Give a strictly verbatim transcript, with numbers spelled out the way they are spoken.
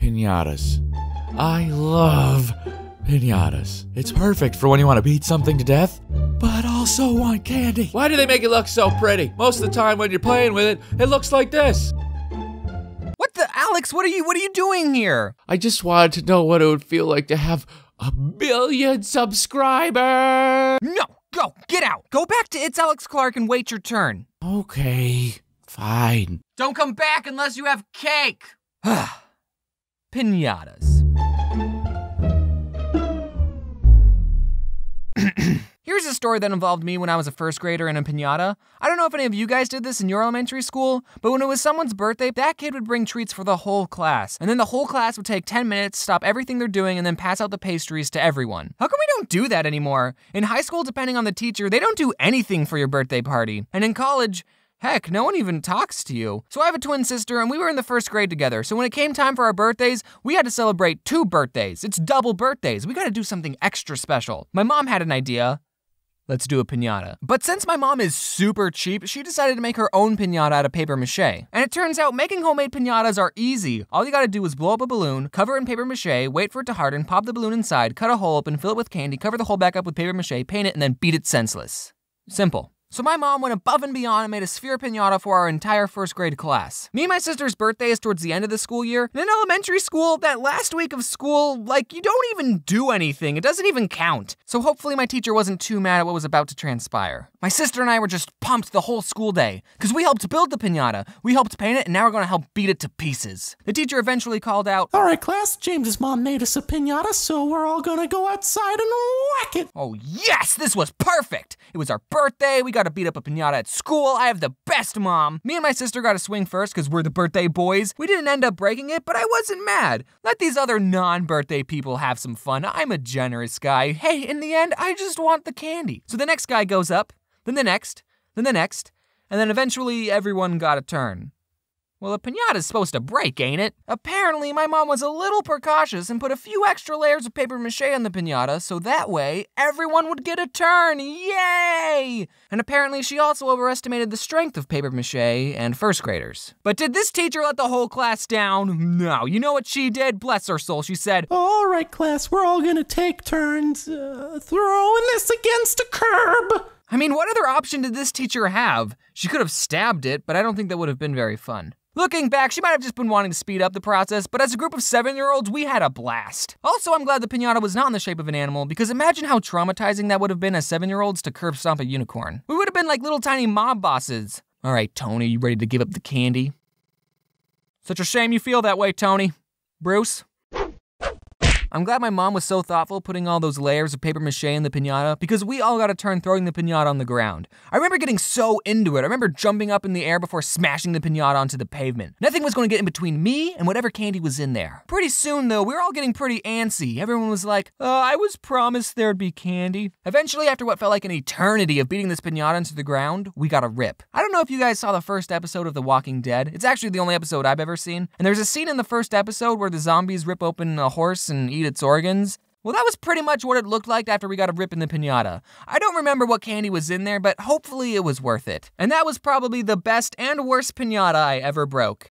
piñatas. I love piñatas. It's perfect for when you want to beat something to death, but also want candy. Why do they make it look so pretty? Most of the time when you're playing with it, it looks like this. What the, Alex, what are you, what are you doing here? I just wanted to know what it would feel like to have a billion subscribers. No, go, get out. Go back to It's Alex Clark and wait your turn. Okay, fine. Don't come back unless you have cake. Piñatas. Here's a story that involved me when I was a first grader in a piñata. I don't know if any of you guys did this in your elementary school, but when it was someone's birthday, that kid would bring treats for the whole class. And then the whole class would take ten minutes, stop everything they're doing, and then pass out the pastries to everyone. How come we don't do that anymore? In high school, depending on the teacher, they don't do anything for your birthday party. And in college, heck, no one even talks to you. So I have a twin sister and we were in the first grade together. So when it came time for our birthdays, we had to celebrate two birthdays. It's double birthdays. We gotta do something extra special. My mom had an idea. Let's do a piñata. But since my mom is super cheap, she decided to make her own piñata out of paper mache. And it turns out making homemade piñatas are easy. All you gotta do is blow up a balloon, cover it in paper mache, wait for it to harden, pop the balloon inside, cut a hole open, fill it with candy, cover the hole back up with paper mache, paint it, and then beat it senseless. Simple. So my mom went above and beyond and made a sphere piñata for our entire first grade class. Me and my sister's birthday is towards the end of the school year. And in elementary school, that last week of school, like you don't even do anything. It doesn't even count. So hopefully my teacher wasn't too mad at what was about to transpire. My sister and I were just pumped the whole school day because we helped build the piñata. We helped paint it and now we're gonna help beat it to pieces. The teacher eventually called out, "All right class, James's mom made us a piñata, so we're all gonna go outside and whack it." Oh yes, this was perfect. It was our birthday, we got to beat up a piñata at school. I have the best mom. Me and my sister got a swing first because we're the birthday boys. We didn't end up breaking it, but I wasn't mad. Let these other non-birthday people have some fun. I'm a generous guy. Hey, in the end, I just want the candy. So the next guy goes up, then the next, then the next, and then eventually everyone got a turn. Well, a piñata's supposed to break, ain't it? Apparently, my mom was a little precautious and put a few extra layers of paper mache on the piñata so that way everyone would get a turn, yay! And apparently, she also overestimated the strength of paper mache and first graders. But did this teacher let the whole class down? No, you know what she did? Bless her soul, she said, "All right, class, we're all gonna take turns uh, throwing this against a curb." I mean, what other option did this teacher have? She could have stabbed it, but I don't think that would have been very fun. Looking back, she might have just been wanting to speed up the process, but as a group of seven-year-olds, we had a blast. Also, I'm glad the piñata was not in the shape of an animal, because imagine how traumatizing that would have been as seven-year-olds to curb stomp a unicorn. We would have been like little tiny mob bosses. All right, Tony, you ready to give up the candy? Such a shame you feel that way, Tony. Bruce? I'm glad my mom was so thoughtful putting all those layers of paper mache in the piñata because we all got a turn throwing the piñata on the ground. I remember getting so into it. I remember jumping up in the air before smashing the piñata onto the pavement. Nothing was going to get in between me and whatever candy was in there. Pretty soon though, we were all getting pretty antsy. Everyone was like, uh, I was promised there'd be candy. Eventually, after what felt like an eternity of beating this piñata into the ground, we got a rip. I don't know if you guys saw the first episode of The Walking Dead. It's actually the only episode I've ever seen. And there's a scene in the first episode where the zombies rip open a horse and eat its organs. Well, that was pretty much what it looked like after we got a rip in the piñata. I don't remember what candy was in there, but hopefully it was worth it. And that was probably the best and worst piñata I ever broke.